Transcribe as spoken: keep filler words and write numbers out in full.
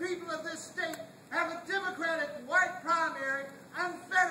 People of this state have a democratic white primary unfair